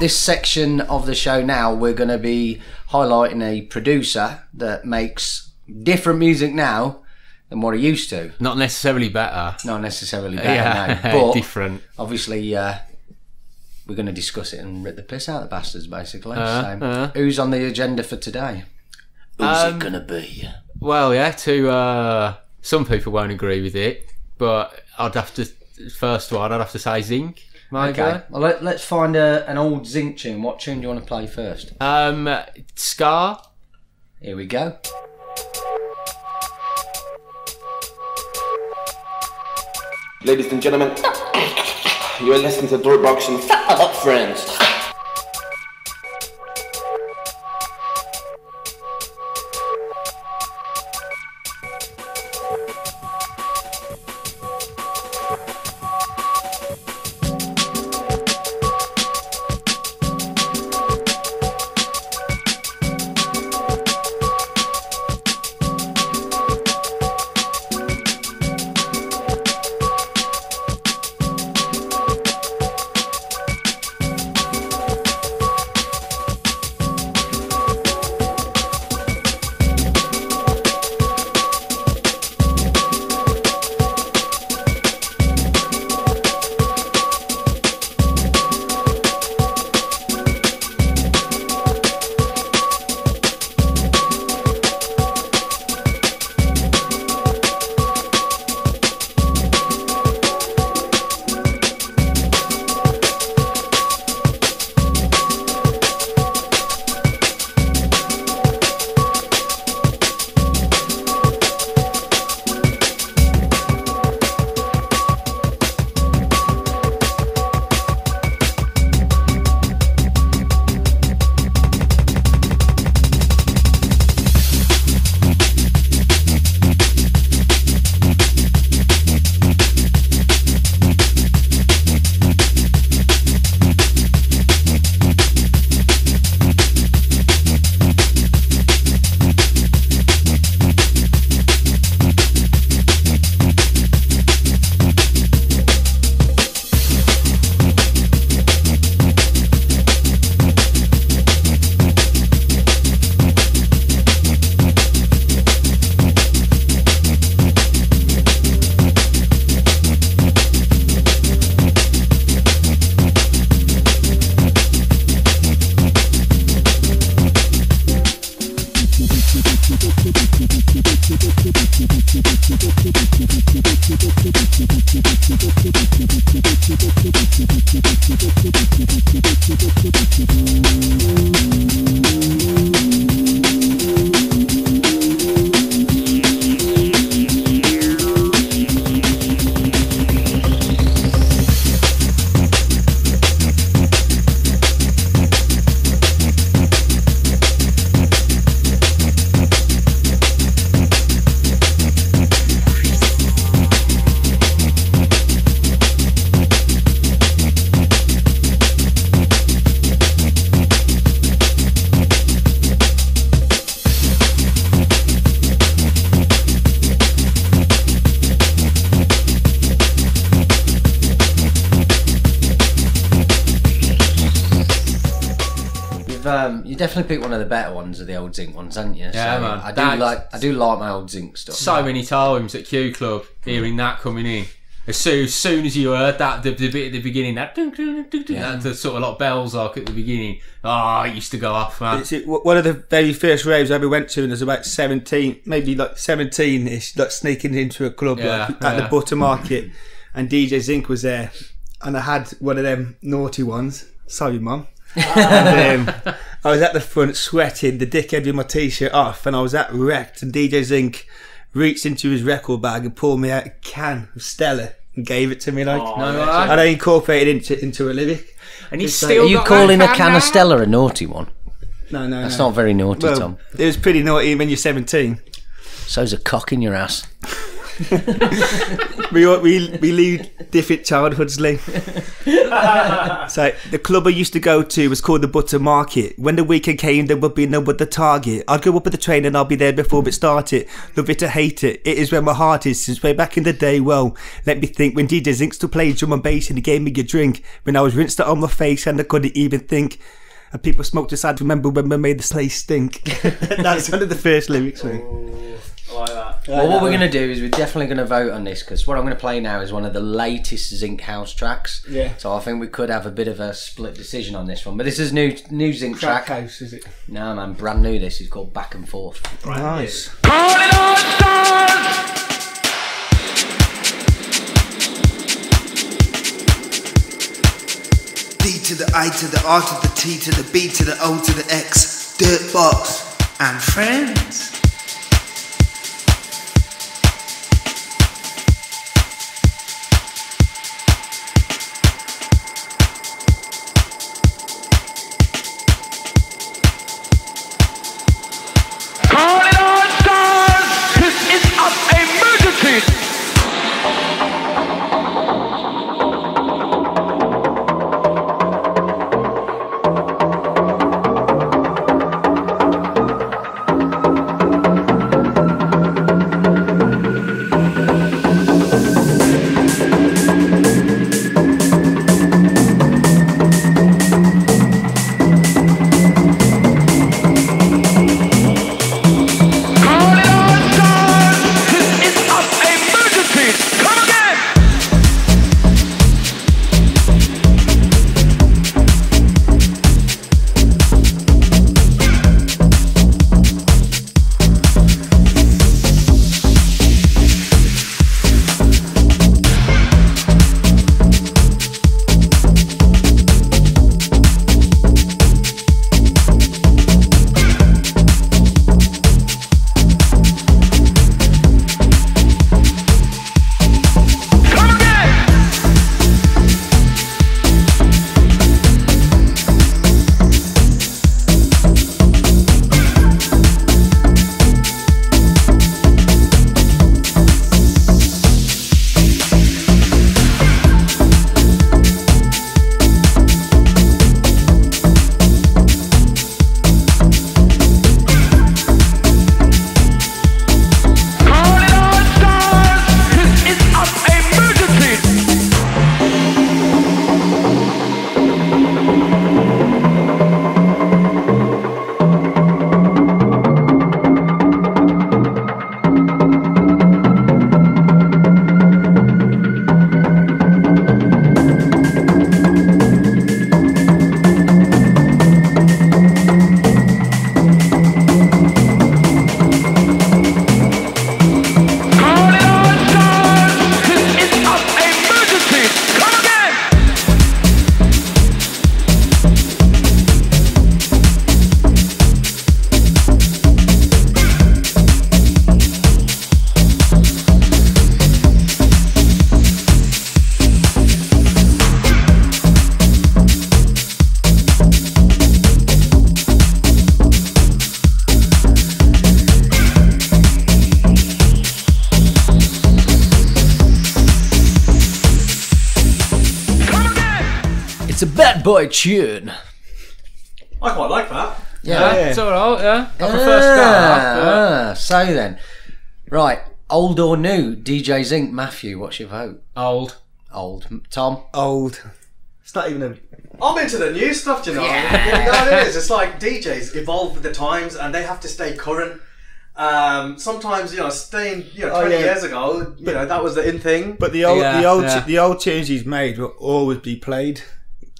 This section of the show now, we're going to be highlighting a producer that makes different music now than what he used to. Not necessarily better. Not necessarily better, yeah. No. But different. Obviously, we're going to discuss it and rip the piss out of the bastards, basically. Who's on the agenda for today? Who's it going to be? Well, yeah, some people won't agree with it, but I'd have to say Zinc. Okay, well, let's find an old Zinc tune. What tune do you want to play first? Scar. Here we go. Ladies and gentlemen, you are listening to Dirtbox and Friends. Definitely picked one of the better ones of the old Zinc ones, haven't you? Yeah, so man. I do like my old Zinc stuff. So many times at Q Club, hearing that coming in. As soon as you heard that, the bit at the beginning, that, yeah, that sort of like bells like at the beginning, oh, it used to go off, man. It's one of the very first raves I ever went to, and there's about 17, maybe like 17-ish, like sneaking into a club, yeah, like, at the Butter Market, and DJ Zinc was there, and I had one of them naughty ones. Sorry, Mum. And, I was at the front sweating, the dickhead with my t-shirt off, and I was that wrecked, and DJ Zinc reached into his record bag and pulled me out a can of Stella and gave it to me, like, right. And I incorporated it into a lyric. And he's still like, are you calling a can of Stella a naughty one? No. That's not very naughty, well, Tom. It was pretty naughty when you're 17. So's a cock in your ass. we lead different childhoods, Lee. So the club I used to go to was called the Butter Market. When the weekend came, there would be no other target. I'd go up at the train and I'll be there before it started. Love it or hate it, it is where my heart is. Since way back in the day, well, let me think. When DJ Zinc still played drum and bass and he gave me a drink, when I was rinsed out on my face and I couldn't even think, and people smoked aside, remember when we made the place stink. That's one of the first lyrics, Lee. Like that. Well, what we're going to do is we're definitely going to vote on this, because what I'm going to play now is one of the latest Zinc house tracks. Yeah. So I think we could have a bit of a split decision on this one. But this is new Zinc track. House, is it? No, man, brand new. This is called Back and Forth. Brand nice. New. D to the I to the R to the T to the B to the O to the X. Dirtbox and Friends. It's a bad boy tune. I quite like that. Yeah, yeah. It's all right. Yeah, that's the first start. So then, right, old or new? DJ Zinc, Matthew, what's your vote? Old. Old. Tom? Old. It's not even a... I'm into the new stuff, do you know? Yeah. You know it is. It's like DJs evolve with the times and they have to stay current. Sometimes, you know, staying, you know, 20 years ago, you know, that was the in thing. But the old tunes he's made will always be played.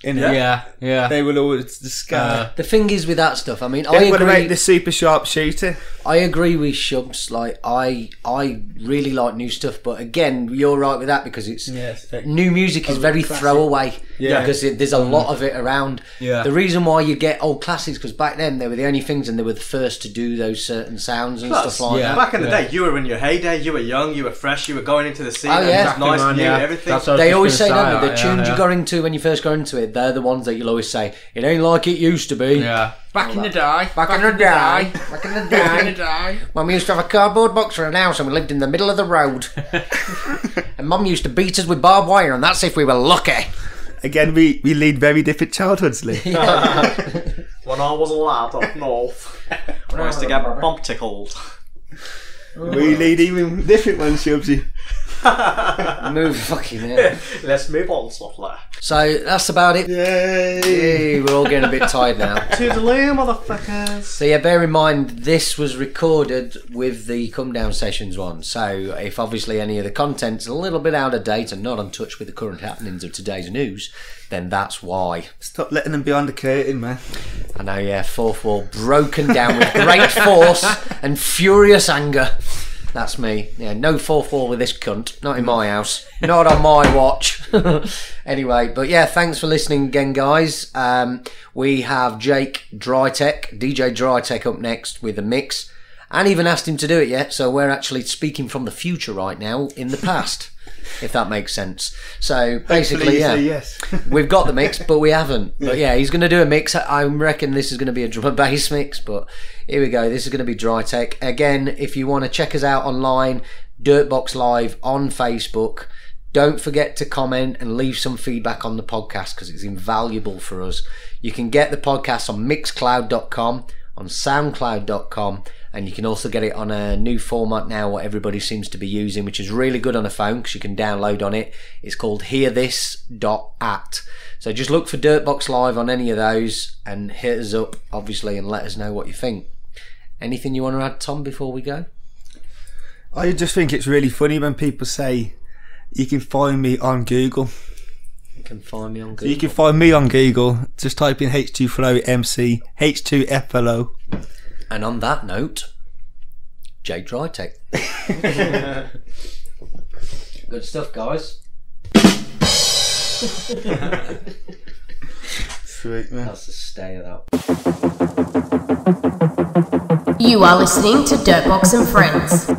Yeah. They will always discuss. The thing is with that stuff, I mean, I agree. Make the super sharp shooter. I agree with Shubs. Like, I really like new stuff, but again, you're right with that because it's new music is very classic. Throwaway. Yeah, because there's a lot of it around. Yeah. The reason why you get old classics because back then they were the only things, and they were the first to do those certain sounds and stuff like that. Back in the day, you were in your heyday. You were young. You were fresh. You were going into the scene. Oh yeah, and nice, new everything. They always say that the tunes you got into when you first got into it. They're the ones that you'll always say it ain't like it used to be. Yeah, back in the day, when we used to have a cardboard box for an house and we lived in the middle of the road, and Mum used to beat us with barbed wire, and that's if we were lucky. Again, we lead very different childhoods, Lee. When I was a lad up north, I used to get my bump tickled. We lead even different ones, Shubsy. Let's move on, softly. So that's about it. Yay! We're all getting a bit tired now. Toodaloo, motherfuckers. So yeah, bear in mind this was recorded with the Come Down Sessions one. So if obviously any of the content's a little bit out of date and not in touch with the current happenings of today's news, then that's why. Stop letting them behind the curtain, man. I know, yeah. Fourth wall broken down with great force and furious anger. That's me. Yeah, no 4-4 with this cunt. Not in my house. Not on my watch. Anyway, but yeah, thanks for listening again, guys. We have Jake Dry Tech, DJ Dry Tech, up next with a mix. I haven't even asked him to do it yet, so we're actually speaking from the future right now in the past, if that makes sense. So basically, yeah, yes. We've got the mix, but we haven't. But yeah, he's going to do a mix. I reckon this is going to be a drum and bass mix, but here we go. This is going to be Dry Tech. Again, if you want to check us out online, Dirtbox Live on Facebook. Don't forget to comment and leave some feedback on the podcast because it's invaluable for us. You can get the podcast on mixcloud.com, on soundcloud.com, and you can also get it on a new format now, what everybody seems to be using, which is really good on a phone because you can download on it. It's called hearthis.at. So just look for Dirtbox Live on any of those and hit us up, obviously, and let us know what you think. Anything you want to add, Tom, before we go? I just think it's really funny when people say, you can find me on Google. You can find me on Google. So you can find me on Google. Just type in H2Flow MC, H2FLO. And on that note, Jake Dry Tech. Good stuff, guys. Sweet, man. That's the stay of that. You are listening to Dirtbox and Friends.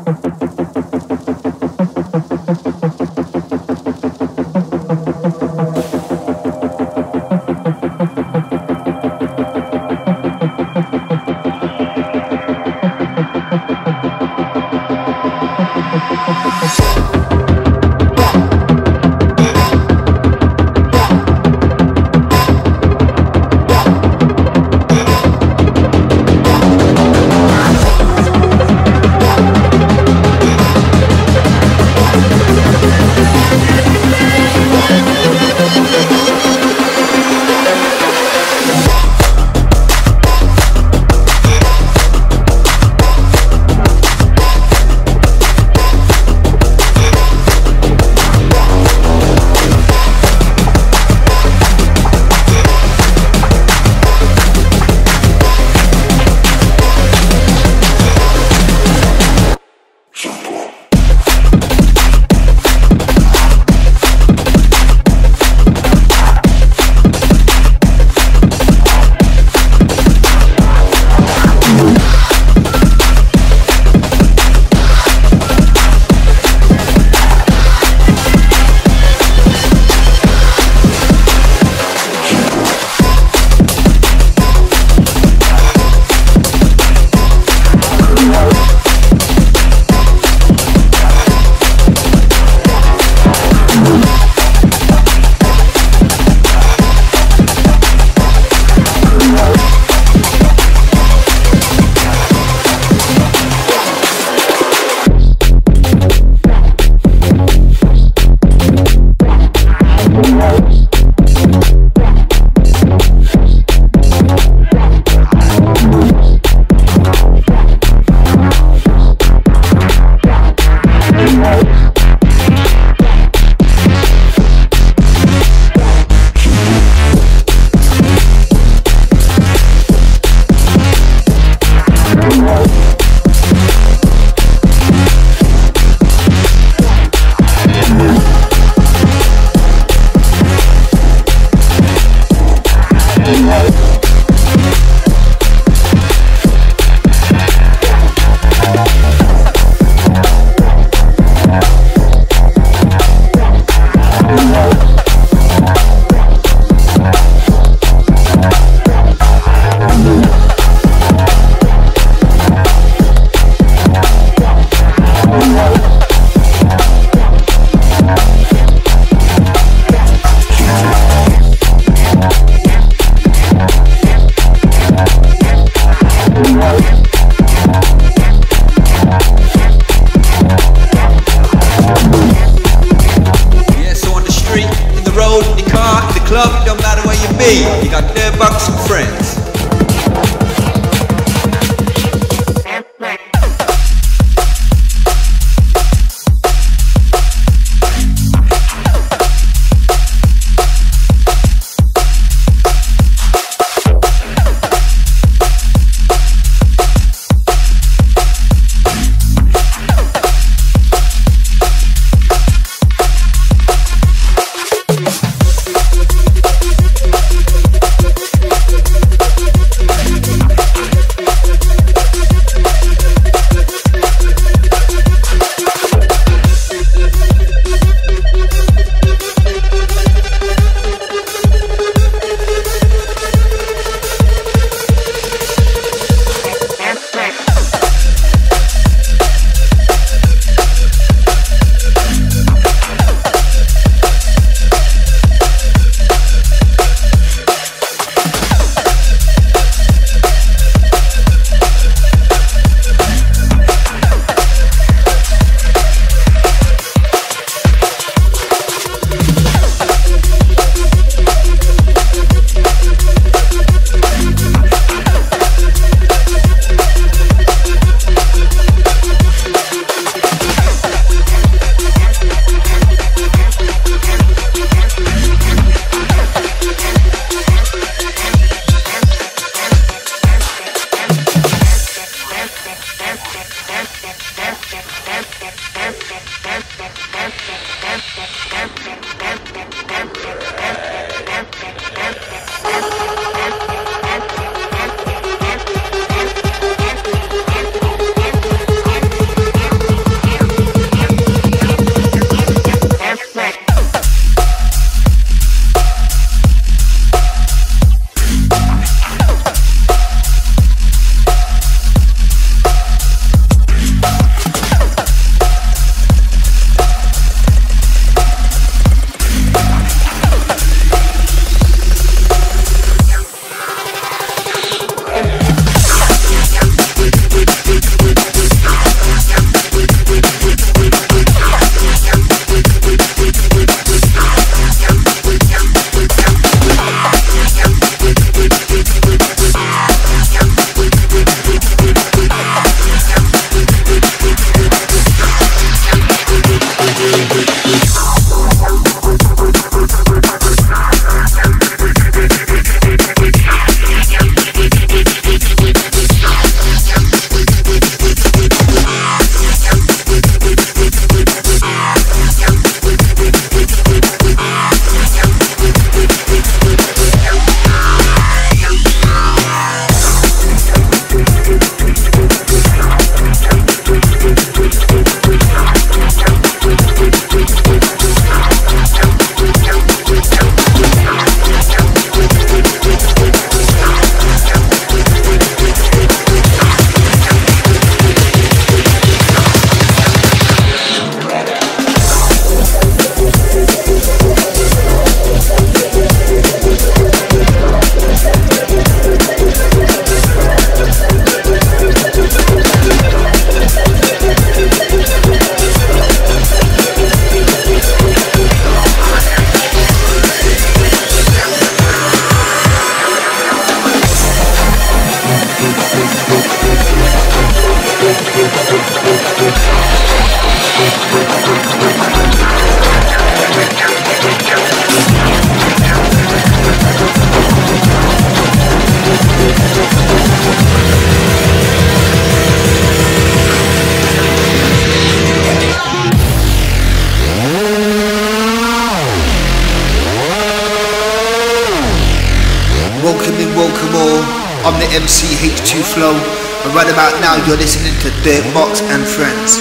You're listening to Dirtbox and Friends.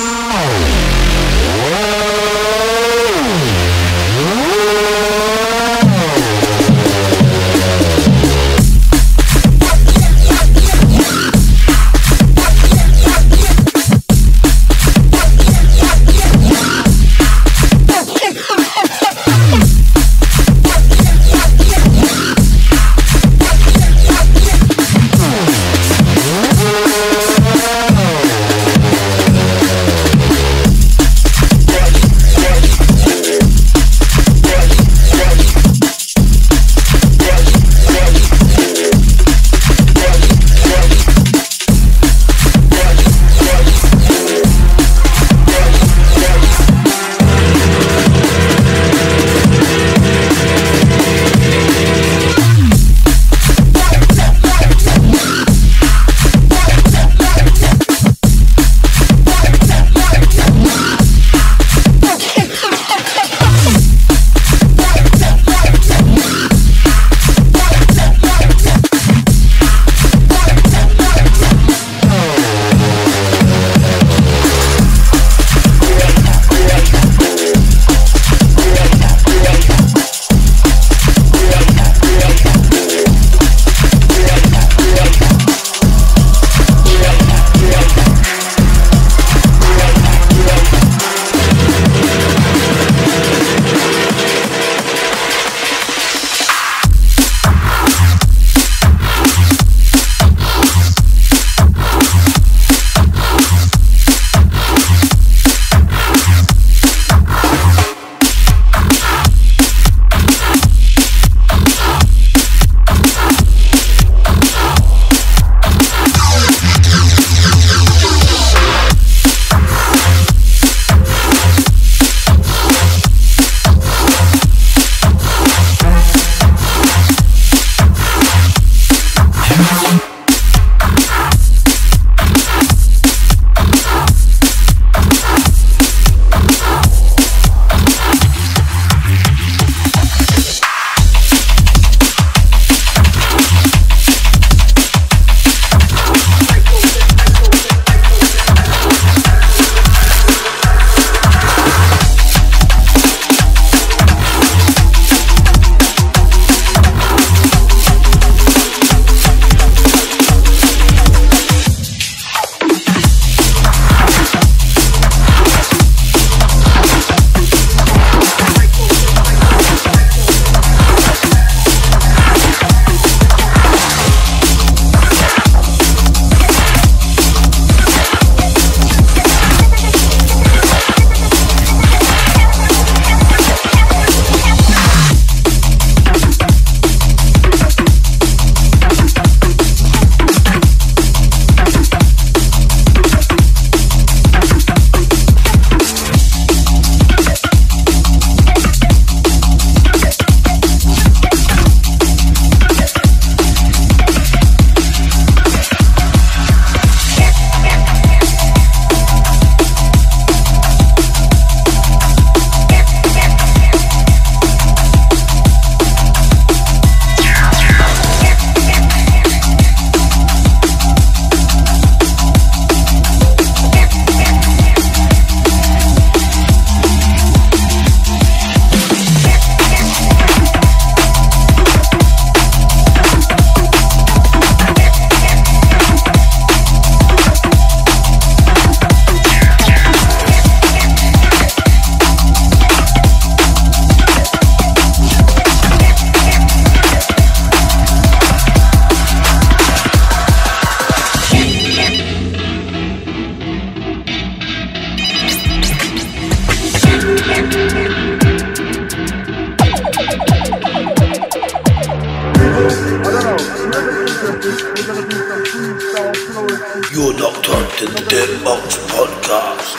Dirtbox Podcast.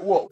Whoa.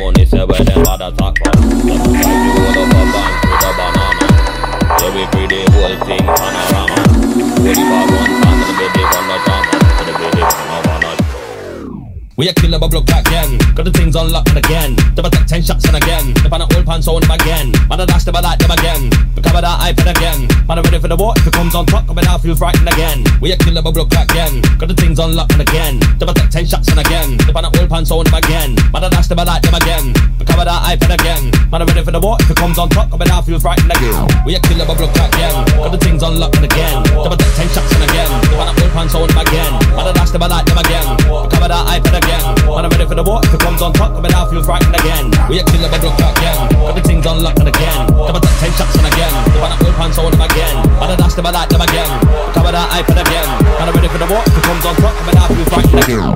money, say where them had a talk about. That's why you hold up a bank with a banana. Yeah, we bring the whole thing panorama. Only for one time, and the baby from the drama. And the baby from the banana. We a killer but block back again. Got the things unlocked again. Never take 10 shots and again. They find an old pants on them again. Man, I dash them, I like them again. Cover that iPad again. Man, I'm ready for the watch. If it comes on top, I mean, I feel frightened again. We a killer but block back again. Got the things unlocked and again. Never take 10 shots and again. They find an old pants on them again. Man, I dash them, I like them again. Cover that iPad again. Man, I'm ready for the watch. If it comes on top, I mean, I feel frightened again. We a killer but block back again. Got the things unlocked and again. Never take 10 shots and again. They find an old pants on them again. Man, I dash them, I like them again. Cover that iPad again. Man, I'm ready for the watch. If it comes on top, I mean, I feel frightened again. We a killer but block back again. Got the things unlocked and again. Never take 10 shots and again. They want to old pants on them again. And I dash them, I like them again. Cover that iPad again. And I'm ready for the walk. It comes on top, I'm gonna have you fighting again.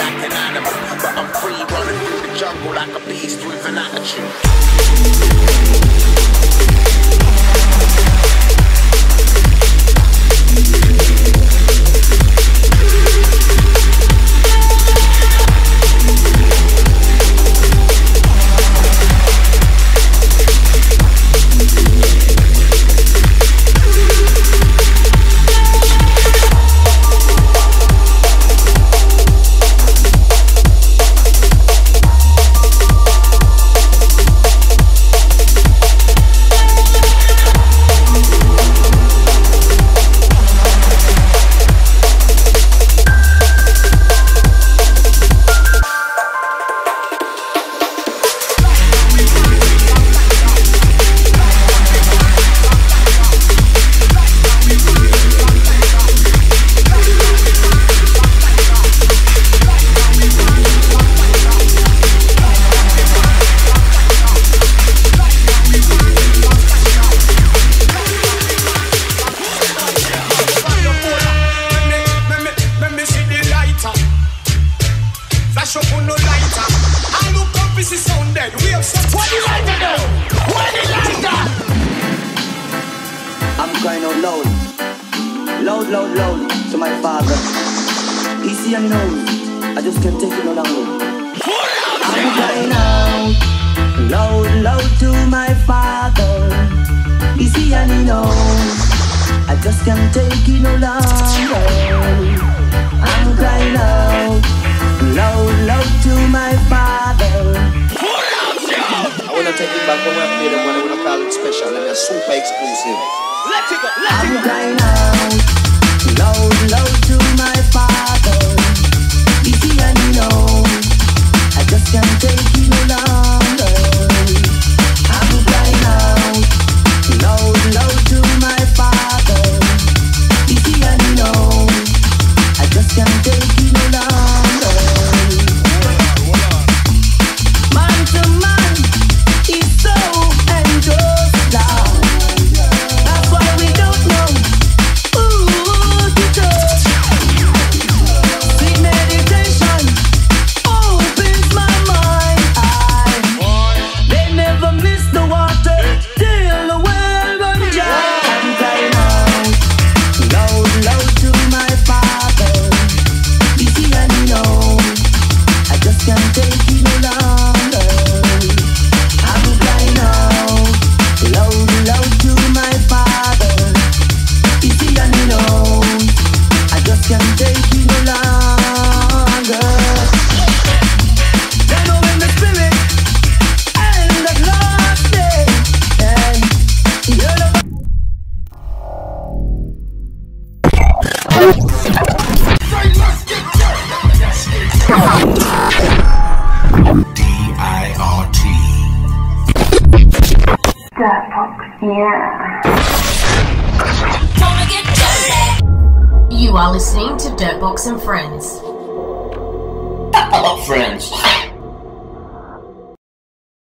like an animal, but I'm free running through the jungle like a beast with an attitude. You are listening to Dirtbox and Friends. Hello, friends.